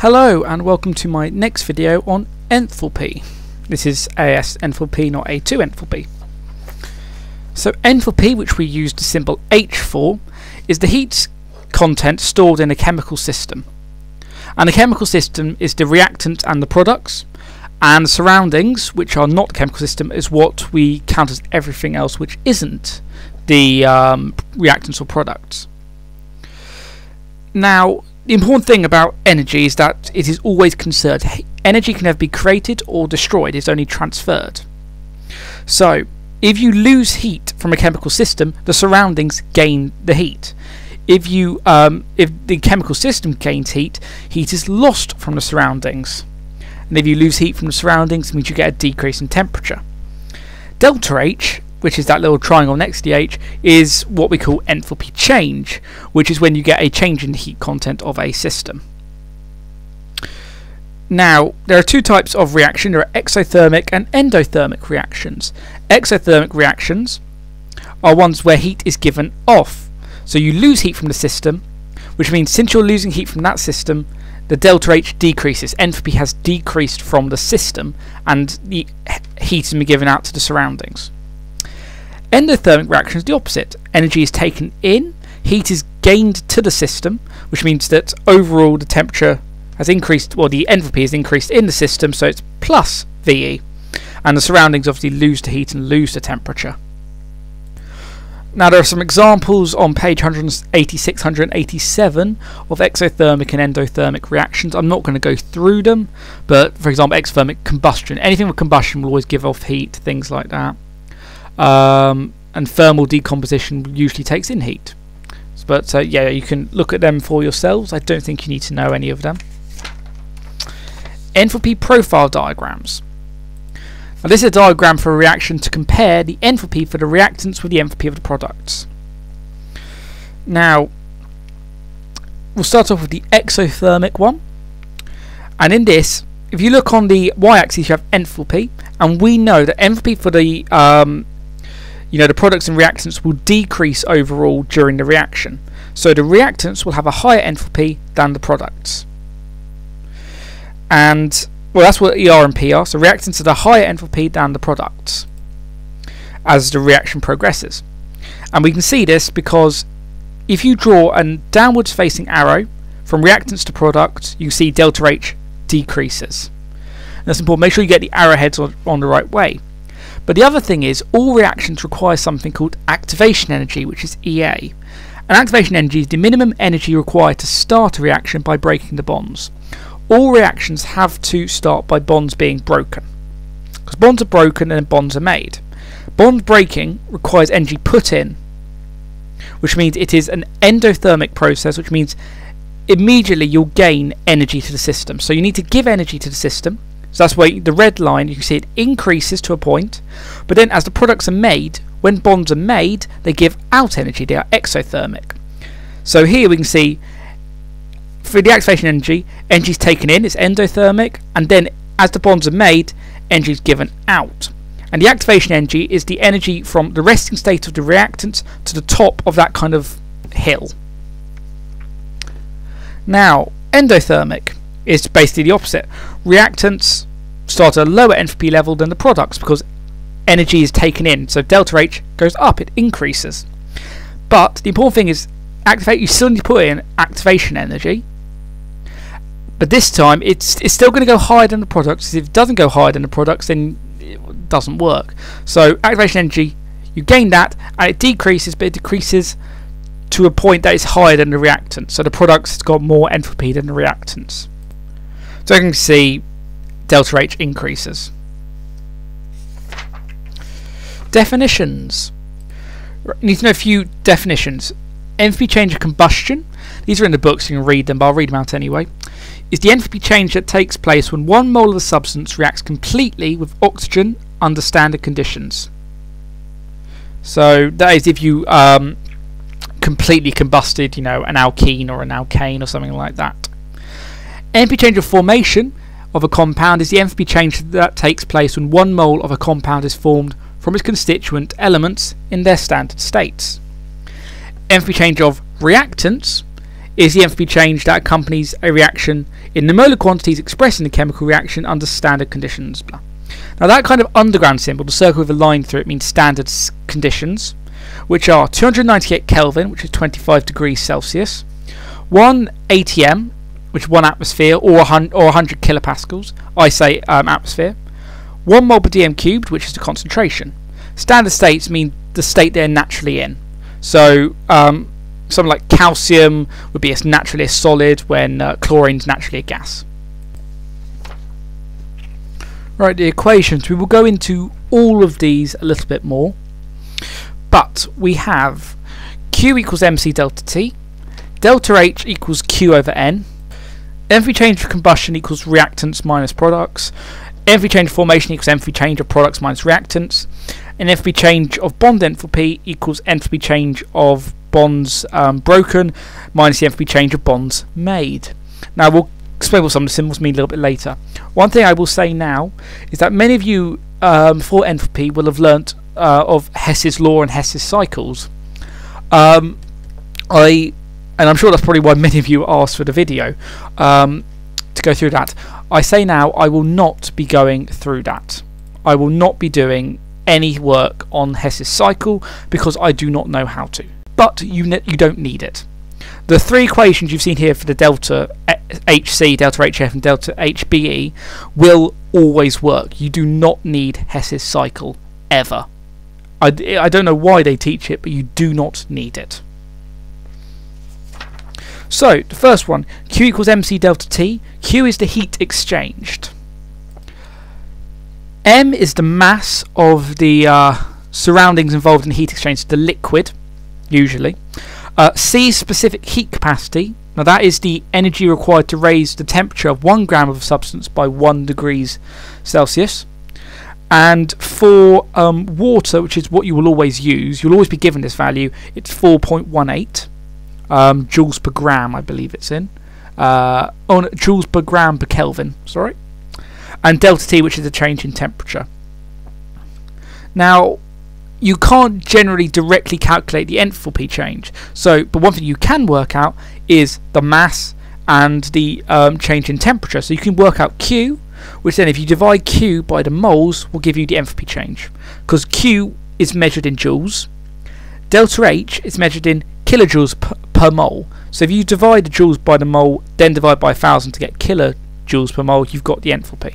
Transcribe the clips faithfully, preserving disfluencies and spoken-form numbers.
Hello and welcome to my next video on enthalpy. This is A S enthalpy, not A two enthalpy. So enthalpy, which we use the symbol H for, is the heat content stored in a chemical system. And the chemical system is the reactant and the products, and the surroundings, which are not chemical system, is what we count as everything else which isn't the um, reactants or products. Now, the important thing about energy is that it is always conserved. Energy can never be created or destroyed, it's only transferred. So, if you lose heat from a chemical system, the surroundings gain the heat. If, you, um, if the chemical system gains heat, heat is lost from the surroundings. And if you lose heat from the surroundings, it means you get a decrease in temperature. Delta H, which is that little triangle next to the H, is what we call enthalpy change, which is when you get a change in the heat content of a system. Now, there are two types of reaction. There are exothermic and endothermic reactions. Exothermic reactions are ones where heat is given off. So you lose heat from the system, which means since you're losing heat from that system, the delta H decreases. Enthalpy has decreased from the system and the heat has been given out to the surroundings. Endothermic reaction is the opposite. Energy is taken in, heat is gained to the system, which means that overall the temperature has increased, well, the enthalpy has increased in the system, so it's plus V E, and the surroundings obviously lose the heat and lose the temperature. Now there are some examples on page one eighty-six, one eighty-seven of exothermic and endothermic reactions. I'm not going to go through them, but for example, exothermic combustion. Anything with combustion will always give off heat, things like that. Um, and thermal decomposition usually takes in heat, but uh, yeah, you can look at them for yourselves. I don't think you need to know any of them. Enthalpy profile diagrams. Now this is a diagram for a reaction to compare the enthalpy for the reactants with the enthalpy of the products. Now we'll start off with the exothermic one, and in this, if you look on the y-axis, you have enthalpy, and we know that enthalpy for the um, you know, the products and reactants will decrease overall during the reaction. So the reactants will have a higher enthalpy than the products. And, well, that's what E R and P are. So reactants have a higher enthalpy than the products as the reaction progresses. And we can see this because if you draw a downwards facing arrow from reactants to products, you see delta H decreases. And that's important. Make sure you get the arrowheads on, on the right way. But the other thing is, all reactions require something called activation energy, which is E A. And activation energy is the minimum energy required to start a reaction by breaking the bonds. All reactions have to start by bonds being broken, because bonds are broken and then bonds are made. Bond breaking requires energy put in, which means it is an endothermic process, which means immediately you'll gain energy to the system. So you need to give energy to the system. So that's why the red line, you can see it increases to a point, but then as the products are made, when bonds are made, they give out energy. They are exothermic. So here we can see for the activation energy, energy is taken in, it's endothermic, and then as the bonds are made, energy is given out. And the activation energy is the energy from the resting state of the reactants to the top of that kind of hill. Now, endothermic is basically the opposite. Reactants start at a lower enthalpy level than the products because energy is taken in, so delta H goes up, it increases. But the important thing is, activate, you still need to put in activation energy, but this time it's, it's still going to go higher than the products. If it doesn't go higher than the products, then it doesn't work. So activation energy, you gain that and it decreases, but it decreases to a point that is higher than the reactants, so the products has got more enthalpy than the reactants. So you can see delta H increases. Definitions. You need to know a few definitions. Enthalpy change of combustion. These are in the books, you can read them, but I'll read them out anyway. Is the enthalpy change that takes place when one mole of a substance reacts completely with oxygen under standard conditions. So that is if you um, completely combusted, you know, an alkene or an alkane or something like that. Enthalpy change of formation of a compound is the enthalpy change that takes place when one mole of a compound is formed from its constituent elements in their standard states. Enthalpy change of reactants is the enthalpy change that accompanies a reaction in the molar quantities expressing the chemical reaction under standard conditions. Now that kind of underground symbol, the circle with a line through it, means standard conditions, which are two hundred ninety-eight Kelvin, which is twenty-five degrees Celsius, one A T M, which is one atmosphere, or one hundred kilopascals. I say um, atmosphere. one mole per dm cubed, which is the concentration. Standard states mean the state they're naturally in. So um, something like calcium would be as naturally a solid when uh, chlorine's naturally a gas. Right, the equations. We will go into all of these a little bit more. But we have Q equals M C delta T, delta H equals Q over N, enthalpy change of combustion equals reactants minus products, enthalpy change of formation equals enthalpy change of products minus reactants, and enthalpy change of bond enthalpy equals enthalpy change of bonds um, broken minus the enthalpy change of bonds made. Now we'll explain what some of the symbols mean a little bit later. One thing I will say now is that many of you um, for enthalpy will have learnt Uh, of Hess's law and Hess's cycles. Um, I and I'm sure that's probably why many of you asked for the video um, to go through that. I say now I will not be going through that. I will not be doing any work on Hess's cycle because I do not know how to. But you you don't need it. The three equations you've seen here for the delta H C, delta H F and delta H B E will always work. You do not need Hess's cycle ever. I, I don't know why they teach it, but you do not need it. So, the first one, Q equals M C delta T. Q is the heat exchanged. M is the mass of the uh, surroundings involved in the heat exchange, the liquid, usually. Uh, C is specific heat capacity. Now that is the energy required to raise the temperature of one gram of a substance by one degrees Celsius. And for um, water, which is what you will always use, you'll always be given this value, it's four point one eight um, joules per gram, I believe it's in. Uh, oh no, joules per gram per Kelvin, sorry. And delta T, which is the change in temperature. Now, you can't generally directly calculate the enthalpy change. So, but one thing you can work out is the mass and the um, change in temperature. So you can work out Q, which then if you divide Q by the moles will give you the enthalpy change, because Q is measured in joules, delta H is measured in kilojoules per, per mole. So if you divide the joules by the mole, then divide by one thousand to get kilojoules per mole, you've got the enthalpy.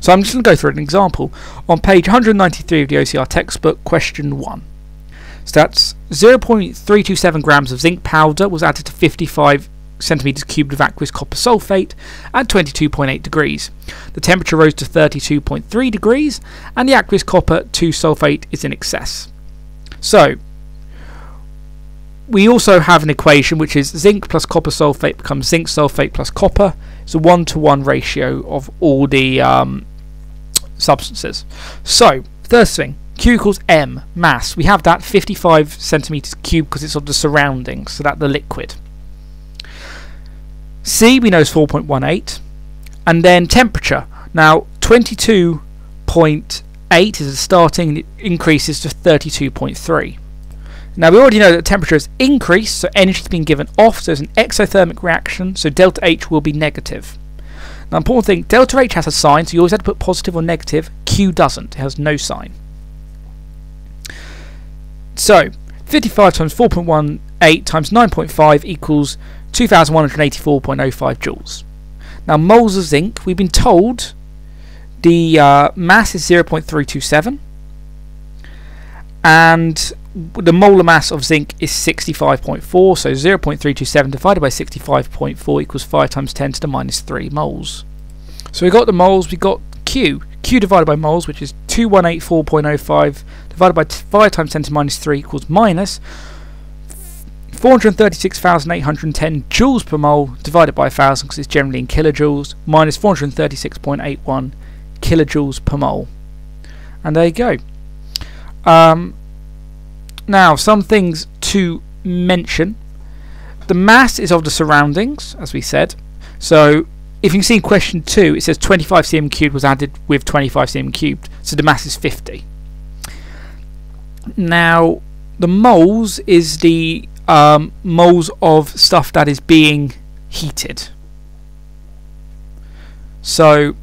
So I'm just going to go through an example on page one hundred ninety-three of the O C R textbook, question one. So that's zero point three two seven grams of zinc powder was added to fifty-five centimeters cubed of aqueous copper sulfate at twenty-two point eight degrees. The temperature rose to thirty-two point three degrees and the aqueous copper two sulfate is in excess. So we also have an equation which is zinc plus copper sulfate becomes zinc sulfate plus copper. It's a one to one ratio of all the um, substances. So first thing, Q equals M, mass. We have that fifty-five centimeters cubed because it's of the surroundings, so that the liquid. C we know is four point one eight, and then temperature. Now twenty-two point eight is the starting and it increases to thirty-two point three. Now we already know that temperature has increased, so energy has been given off, so there's an exothermic reaction, so delta H will be negative. Now important thing, delta H has a sign, so you always have to put positive or negative. Q doesn't, it has no sign. So fifty-five times four point one eight times nine point five equals two thousand one hundred eighty-four point zero five joules. Now moles of zinc, we've been told the uh, mass is zero point three two seven and the molar mass of zinc is sixty-five point four, so zero point three two seven divided by sixty-five point four equals five times ten to the minus three moles. So we got the moles, we got Q. Q divided by moles, which is two thousand one hundred eighty-four point zero five divided by five times ten to the minus three equals minus four hundred thirty-six thousand eight hundred ten joules per mole divided by one thousand, because it's generally in kilojoules, minus four hundred thirty-six point eight one kilojoules per mole. And there you go. Um, now, some things to mention. The mass is of the surroundings, as we said. So, if you can see in question two, it says twenty-five cm cubed was added with twenty-five cm cubed. So, the mass is fifty. Now, the moles is the um, moles of stuff that is being heated. So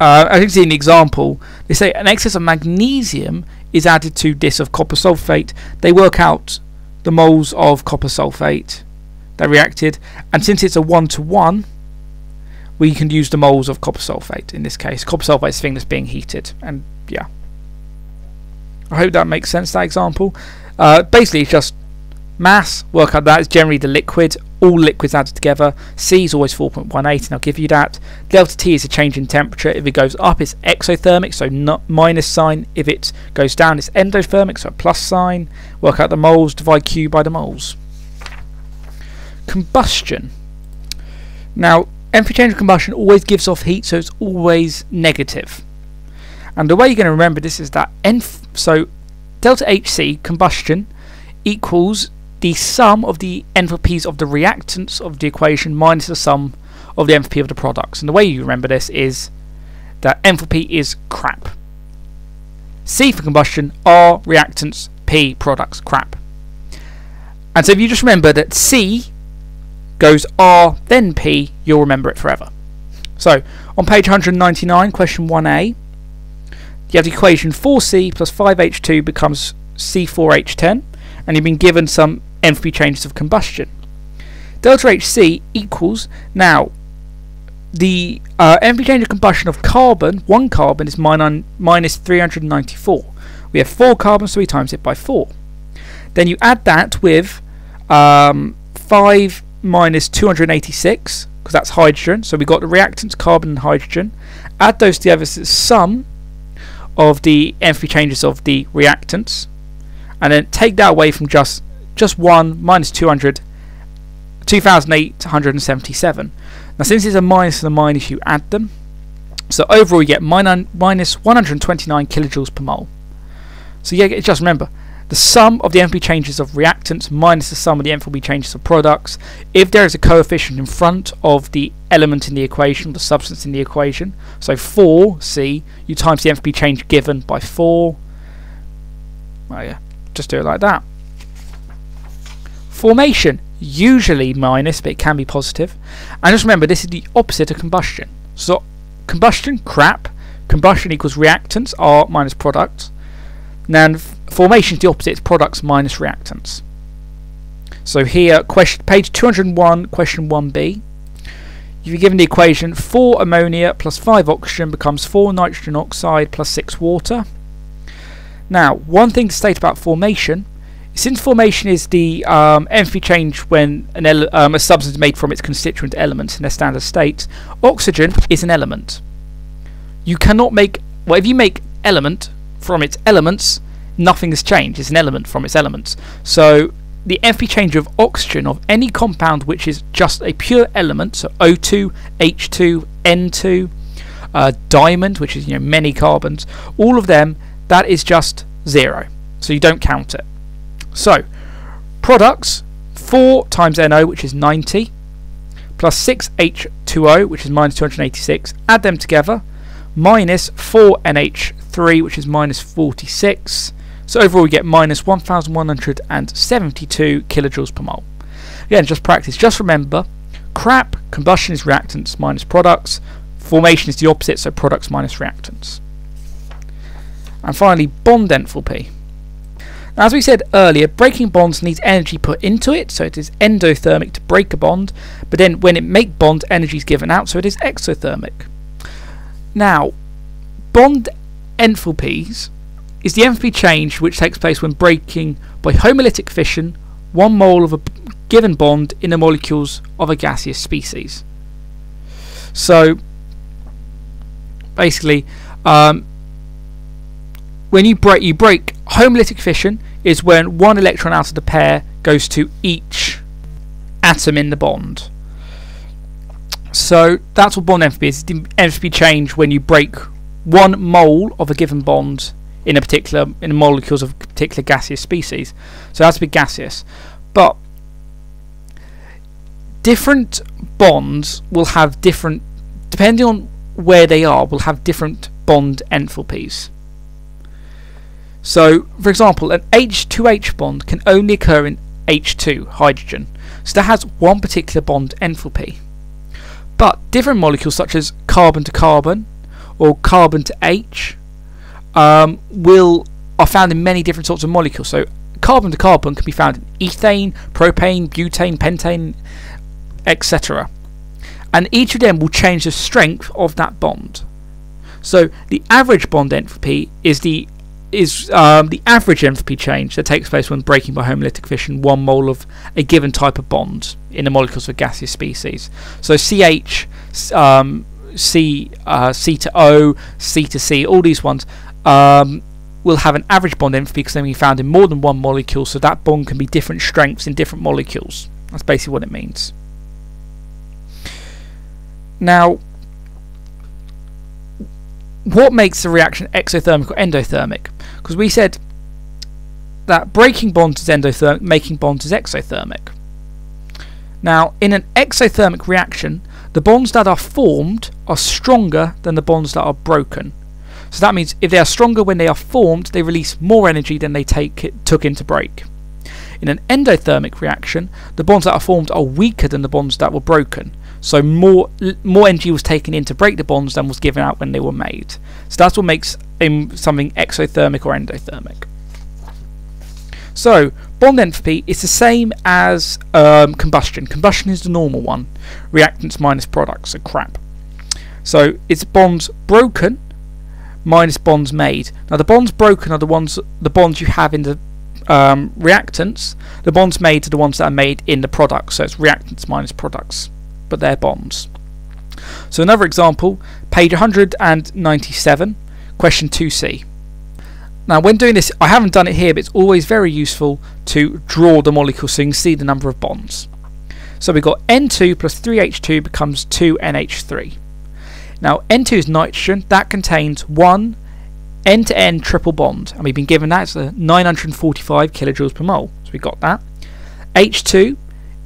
uh, as you can see in the example, they say an excess of magnesium is added to this of copper sulfate. They work out the moles of copper sulfate that reacted, and since it's a one to one, we can use the moles of copper sulfate in this case. Copper sulfate is the thing that's being heated, and yeah, I hope that makes sense, that example. Uh, basically it's just mass, work out that is generally the liquid, all liquids added together. C is always four point one eight, and I'll give you that. Delta T is a change in temperature. If it goes up, it's exothermic, so not minus sign. If it goes down, it's endothermic, so plus sign. Work out the moles, divide Q by the moles. Combustion. Now, enthalpy change of combustion always gives off heat, so it's always negative. And the way you're going to remember this is that enf so delta H C, combustion, equals the sum of the enthalpies of the reactants of the equation minus the sum of the enthalpy of the products. And the way you remember this is that enthalpy is crap. C for combustion, R reactants, P products, crap. And so if you just remember that C goes R then P, you'll remember it forever. So on page one hundred ninety-nine, question one A, you have the equation four C plus five H two becomes C four H ten, and you've been given some enthalpy changes of combustion. Delta H C equals, now the uh, enthalpy change of combustion of carbon, one carbon, is minus three hundred ninety-four. We have four carbons, so we times it by four. Then you add that with um, five minus two hundred eighty-six, because that's hydrogen, so we've got the reactants, carbon and hydrogen. Add those together as the sum of the enthalpy changes of the reactants, and then take that away from just just one minus two hundred, two thousand eight hundred seventy-seven. Now since it's a minus and a minus, you add them, so overall you get minus one hundred twenty-nine kilojoules per mole. So yeah, just remember the sum of the enthalpy changes of reactants minus the sum of the enthalpy changes of products. If there is a coefficient in front of the element in the equation, the substance in the equation, so four C, you times the enthalpy change given by four. Well, yeah, just do it like that. Formation, usually minus, but it can be positive. And just remember, this is the opposite of combustion. So combustion, crap. Combustion equals reactants, R minus products. Now formation is the opposite, it's products minus reactants. So here, question, page two hundred one, question one B, you're given the equation four ammonia plus five oxygen becomes four nitrogen oxide plus six water. Now, one thing to state about formation, since formation is the um, enthalpy change when an ele um, a substance is made from its constituent elements in their standard state, oxygen is an element. You cannot make, well, if you make element from its elements, nothing has changed. It's an element from its elements. So the enthalpy change of oxygen of any compound which is just a pure element, so O two, H two, N two, uh, diamond, which is, you know, many carbons, all of them, that is just zero, so you don't count it. So products, four times NO, which is ninety, plus six H two O, which is minus two hundred eighty-six, add them together, minus four N H three, which is minus forty-six, so overall we get minus one thousand one hundred seventy-two kilojoules per mole. Again, just practice, just remember, crap, combustion is reactants minus products, formation is the opposite, so products minus reactants. And finally, bond enthalpy. Now, as we said earlier, breaking bonds needs energy put into it, so it is endothermic to break a bond, but then when it makes bonds, energy is given out, so it is exothermic. Now, bond enthalpies is the enthalpy change which takes place when breaking by homolytic fission one mole of a given bond in the molecules of a gaseous species. So basically, um, when you break, you break homolytic fission is when one electron out of the pair goes to each atom in the bond. So that's what bond enthalpy is. It's the enthalpy change when you break one mole of a given bond in a particular in molecules of a particular gaseous species. So that's a bit gaseous, but different bonds will have different, depending on where they are, will have different bond enthalpies. So, for example, an H two H bond can only occur in H two, hydrogen. So that has one particular bond enthalpy. But different molecules such as carbon to carbon or carbon to H um, will are found in many different sorts of molecules. So carbon to carbon can be found in ethane, propane, butane, pentane, et cetera. And each of them will change the strength of that bond. So the average bond enthalpy is the is um, the average enthalpy change that takes place when breaking by homolytic fission one mole of a given type of bond in the molecules of gaseous species. So C H, um, C, uh, C to O, C to C, all these ones um, will have an average bond enthalpy because they can be found in more than one molecule, so that bond can be different strengths in different molecules. That's basically what it means. Now, what makes the reaction exothermic or endothermic? Because we said that breaking bonds is endothermic, making bonds is exothermic. Now, in an exothermic reaction, the bonds that are formed are stronger than the bonds that are broken. So that means if they are stronger when they are formed, they release more energy than they take it, took in to break. In an endothermic reaction, the bonds that are formed are weaker than the bonds that were broken. So more more energy was taken in to break the bonds than was given out when they were made. So that's what makes um, something exothermic or endothermic. So bond enthalpy is the same as um, combustion. Combustion is the normal one. Reactants minus products are crap. So it's bonds broken minus bonds made. Now the bonds broken are the ones the bonds you have in the um, reactants. The bonds made are the ones that are made in the products. So it's reactants minus products, but they're bonds. So another example, page one hundred ninety-seven, question two C. Now when doing this, I haven't done it here, but it's always very useful to draw the molecule so you can see the number of bonds. So we've got N two plus three H two becomes two N H three. Now N two is nitrogen, that contains one end-to-end triple bond, and we've been given that, it's a nine hundred forty-five kilojoules per mole, so we got that. H two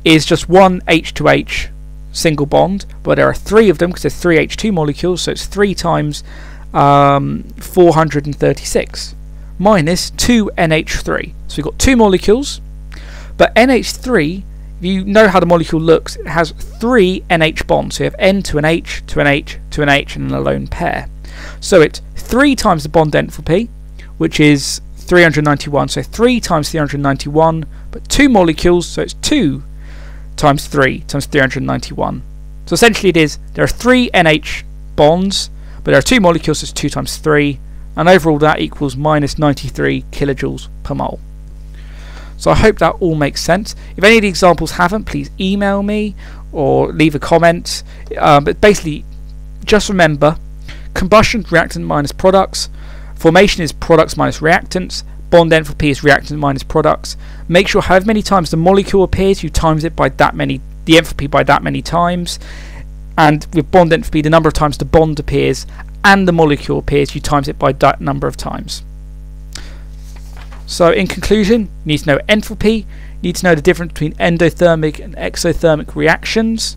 is just one H two H single bond, but there are three of them because there's three H two molecules, so it's three times um, four hundred thirty-six minus two N H three. So we've got two molecules, but N H three, you know how the molecule looks, it has three N H bonds. So you have N to an H, to an H, to an H, and an alone pair. So it's three times the bond enthalpy, which is three hundred ninety-one. So three times three hundred ninety-one, but two molecules, so it's two times three times three hundred ninety-one. So essentially it is, there are three N H bonds, but there are two molecules, so it's two times three, and overall that equals minus ninety-three kilojoules per mole. So I hope that all makes sense. If any of the examples haven't, please email me or leave a comment. Um, but basically, just remember, combustion reactant minus products, formation is products minus reactants, bond enthalpy is reactant minus products. Make sure however many times the molecule appears, you times it by that many, the enthalpy by that many times. And with bond enthalpy, the number of times the bond appears and the molecule appears, you times it by that number of times. So in conclusion, you need to know enthalpy, you need to know the difference between endothermic and exothermic reactions.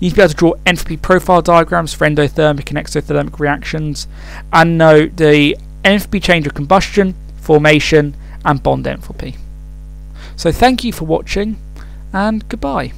You need to be able to draw enthalpy profile diagrams for endothermic and exothermic reactions, and know the enthalpy change of combustion, formation and bond enthalpy. So thank you for watching, and goodbye.